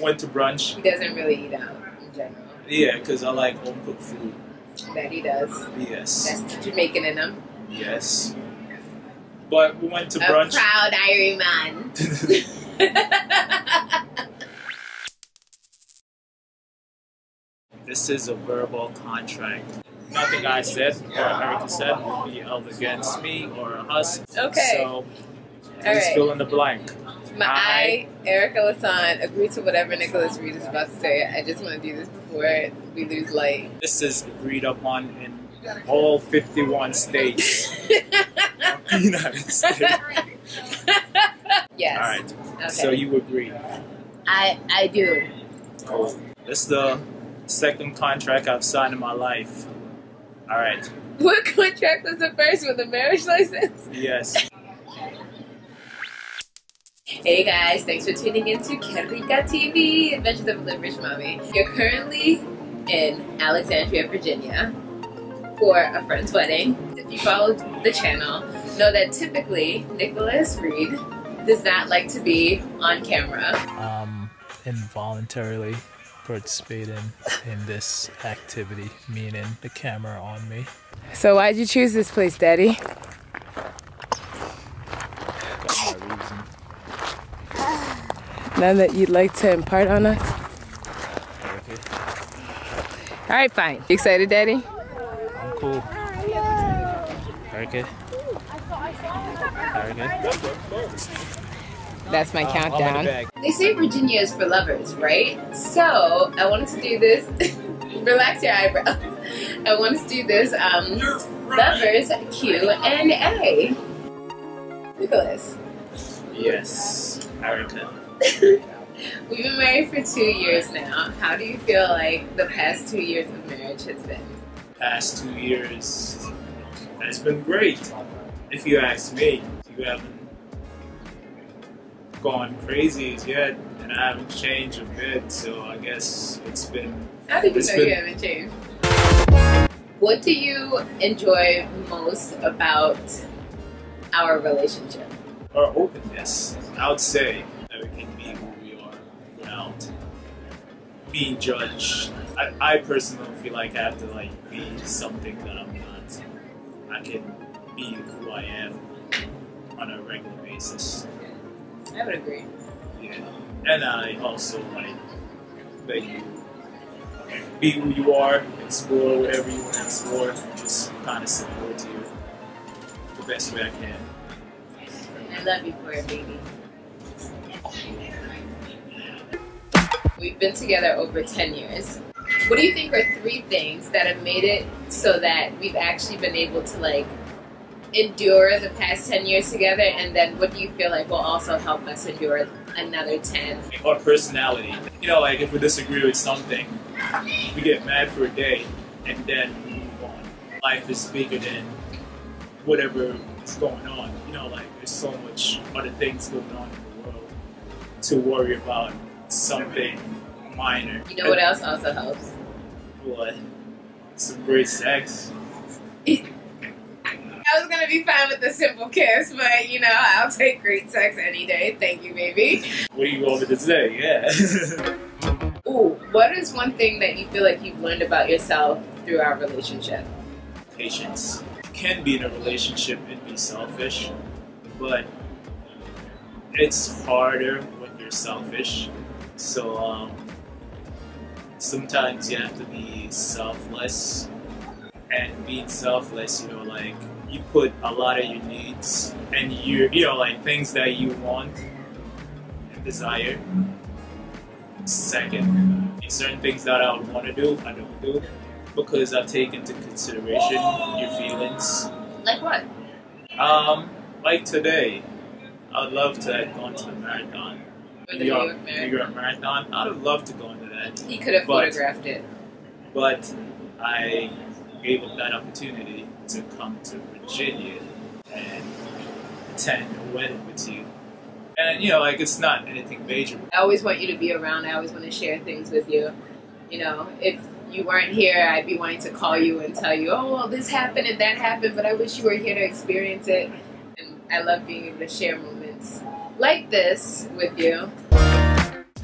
Went to brunch. He doesn't really eat out in general. Yeah, because I like home cooked food. That he does. Yes. That's the Jamaican in him. Yes. But we went to brunch. A proud Irie man. This is a verbal contract. Nothing I said or Erica said will be held against me or us. Okay. So please fill in the blank. I, Erica Lasan, agree to whatever Nicholas Reed is about to say. I just want to do this before we lose light. This is agreed upon in all 51 states. The United States. Yes. Alright. Okay. So you agree. I do. Oh. This is the second contract I've signed in my life. Alright. What contract was the first one? The marriage license? Yes. Hey guys, thanks for tuning in to Querica TV, Adventures of a Little Rich Mommy. You're currently in Alexandria, Virginia for a friend's wedding. If you followed the channel, know that typically Nicholas Reed does not like to be on camera. Involuntarily participating in this activity, meaning the camera on me. So why'd you choose this place, Daddy? None that you'd like to impart on us? Okay. Alright, fine. You excited, Daddy? I'm cool. Very good. Very good. That's my countdown. They say Virginia is for lovers, right? So, I wanted to do this. Relax your eyebrows. I wanted to do this lovers Q&A. Nicholas. Yes, Erica. We've been married for 2 years now. How do you feel like the past 2 years of marriage has been? Past 2 years has been great. If you ask me, you haven't gone crazy as yet, and I haven't changed a bit, so I guess it's been... How did you know you haven't changed? What do you enjoy most about our relationship? Our openness, I would say. We can be who we are without being judged. I personally feel like I have to be something that I'm not. I can be who I am on a regular basis. I would agree. Yeah, and I also that you be who you are, explore whatever you want to explore, and just kind of support you the best way I can. I love you for it, baby. We've been together over 10 years. What do you think are three things that have made it so that we've actually been able to endure the past 10 years together, and then what do you feel will also help us endure another 10? Our personality. You know, if we disagree with something, we get mad for a day and then we move on. Life is bigger than whatever is going on. You know, there's so much other things going on in the world to worry about. Something minor. You know what else also helps? What? Some great sex. I was gonna be fine with a simple kiss, but you know, I'll take great sex any day. Thank you, baby. What are you going to say? Yeah. Ooh, what is one thing that you feel like you've learned about yourself through our relationship? Patience. You can be in a relationship and be selfish, but it's harder when you're selfish. So sometimes you have to be selfless, and being selfless, you put a lot of your needs and your, things that you want and desire second. Certain things that I would want to do, I don't do, because I take into consideration your feelings. Like what? Like today, I'd love to have gone to the marathon. New York Marathon. I would love to go into that. He could have photographed it. But I gave up that opportunity to come to Virginia and attend a wedding with you. And it's not anything major. I always want you to be around. I always want to share things with you. You know, if you weren't here, I'd be wanting to call you and tell you, oh, well, this happened and that happened, but I wish you were here to experience it. And I love being able to share moments like this with you.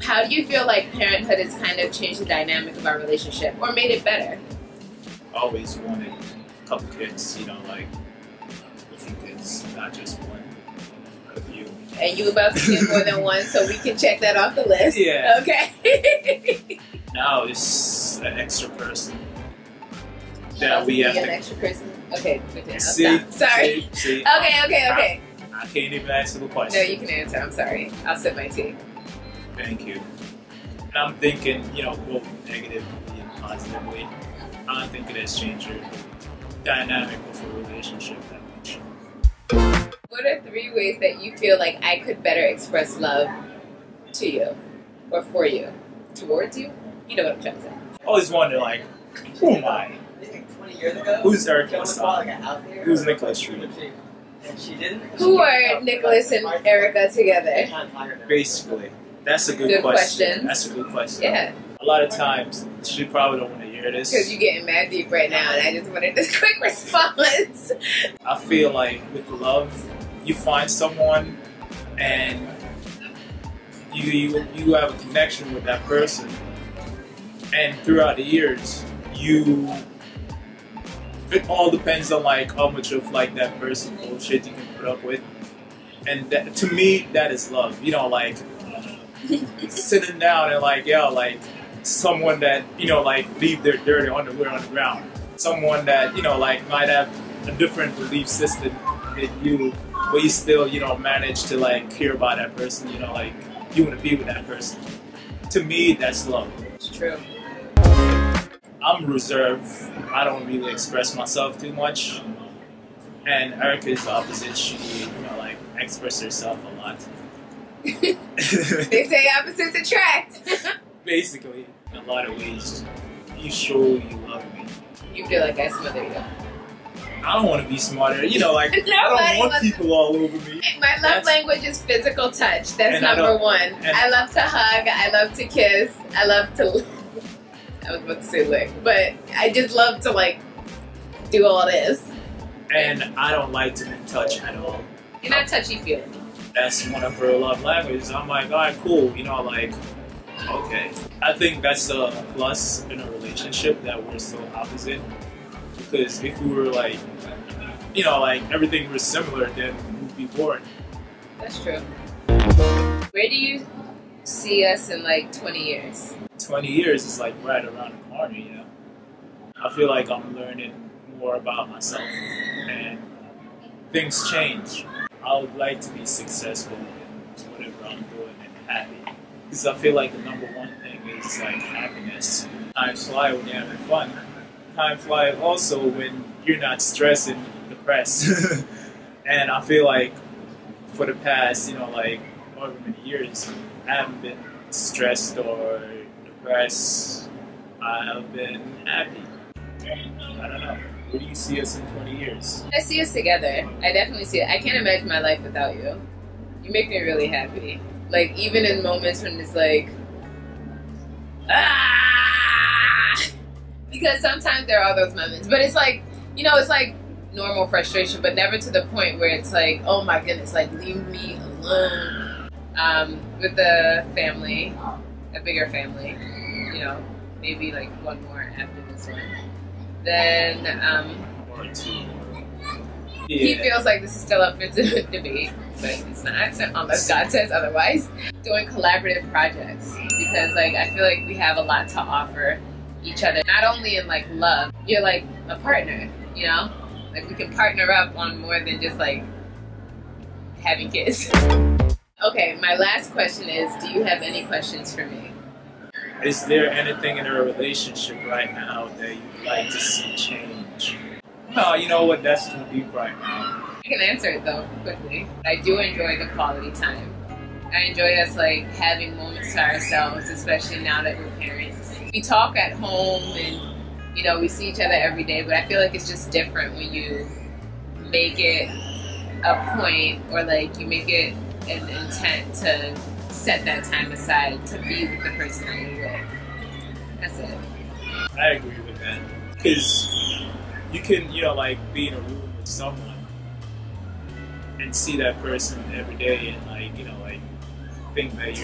How do you feel like parenthood has kind of changed the dynamic of our relationship or made it better? I always wanted a couple kids, you know, like a few kids, not just one, but a few. And you about to get more than one, so we can check that off the list. Yeah. Okay. Now it's an extra person. That we have an extra person. Okay. See, sorry. See, okay. I can't even answer the question. No, you can answer. I'm sorry. I'll sip my tea. Thank you. And I'm thinking, you know, both negatively and positively. I don't think it has changed your dynamic of a relationship that much. What are three ways that you feel like I could better express love to you, or for you, towards you? You know what I'm trying to say. I always wonder, like, who am I? Like 20 years ago? Who's Erica Lasan? Who's Nicholas Reed? And she didn't. Who are Nicholas and Erica together? Basically. That's a good question. That's a good question. Yeah. A lot of times, she probably don't want to hear this. Because you're getting mad deep right now, and I just wanted this quick response. I feel like with love, you find someone, and you have a connection with that person. And throughout the years, it all depends on like how much of like that person bullshit you can put up with. And that, to me, that is love. You know, like. Sitting down and like, yo, like someone that, you know, like leave their dirty underwear on the ground. Someone that, you know, like might have a different belief system than you, but you still, you know, manage to like care about that person, you know, like you want to be with that person. To me, that's love. It's true. I'm reserved. I don't really express myself too much. And Erica is the opposite. She, you know, like expresses herself a lot. They say opposites attract. Basically, in a lot of ways, you show you love me. You feel like I smother you. I don't want to be smarter. You know, like I don't want people all over me. My love language is physical touch. That's number one. I love to hug. I love to kiss. I love to. I was about to say lick, but I just love to like do all this. And I don't like to be touched at all. You're not touchy-feely. That's one of her love languages. I'm like, alright, cool, you know, like, okay. I think that's a plus in a relationship that we're so opposite. Because if we were like, you know, like everything was similar, then we'd be bored. That's true. Where do you see us in like 20 years? 20 years is like right around the corner, you know. I feel like I'm learning more about myself and things change. I would like to be successful in whatever I'm doing and happy. Because I feel like the number one thing is like happiness. Time flies when you're having fun. Time flies also when you're not stressed and depressed. And I feel like for the past, you know, like however many years, I haven't been stressed or depressed. I've been happy. I don't know. Where do you see us in 20 years? I see us together. I definitely see it. I can't imagine my life without you. You make me really happy. Like, even in moments when it's like, ah! Because sometimes there are those moments. But it's like, you know, it's like normal frustration, but never to the point where it's like, oh my goodness, like, leave me alone. With the family, a bigger family, you know, maybe like one more after this one. Then he feels like this is still up for debate, but it's not unless God says otherwise. Doing collaborative projects because like I feel like we have a lot to offer each other. Not only in like love, you're like a partner, you know? Like we can partner up on more than just like having kids. Okay, my last question is, do you have any questions for me? Is there anything in our relationship right now that you'd like to see change? No, you know what? That's too deep right now. I can answer it though quickly. I do enjoy the quality time. I enjoy us like having moments to ourselves, especially now that we're parents. We talk at home, and you know we see each other every day. But I feel like it's just different when you make it a point or like you make it an intent to set that time aside to be with the person that you with. That's it. I agree with that. Because you can, you know, like be in a room with someone and see that person every day and like, you know, like think that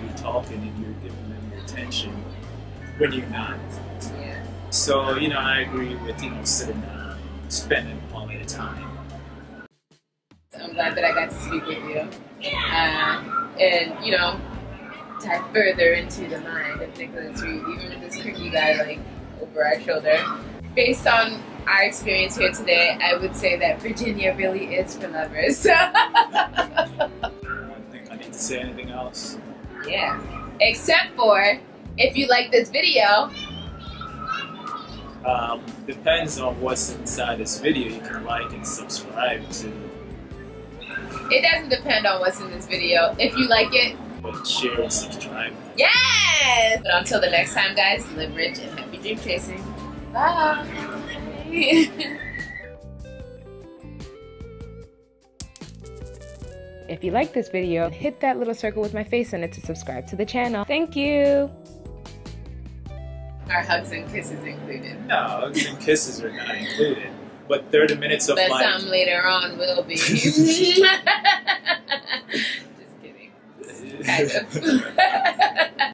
you're talking and you're giving them your attention when you're not. Yeah. So, you know, I agree with, you know, sitting down, spending quality time. I'm glad that I got to speak with you. And, you know, dive further into the mind of Nicholas Reed, even with this creepy guy, like, over our shoulder. Based on our experience here today, I would say that Virginia really is for lovers. I don't think I need to say anything else. Yeah. Except for, if you like this video... depends on what's inside this video. You can like and subscribe to. It doesn't depend on what's in this video. If you like it, but share and subscribe. Yes! But until the next time, guys, live rich and happy dream chasing. Bye! If you like this video, hit that little circle with my face in it to subscribe to the channel. Thank you! Are hugs and kisses included? No, hugs and kisses are not included. But 30 minutes of but some later on will be. Just kidding. Kind of.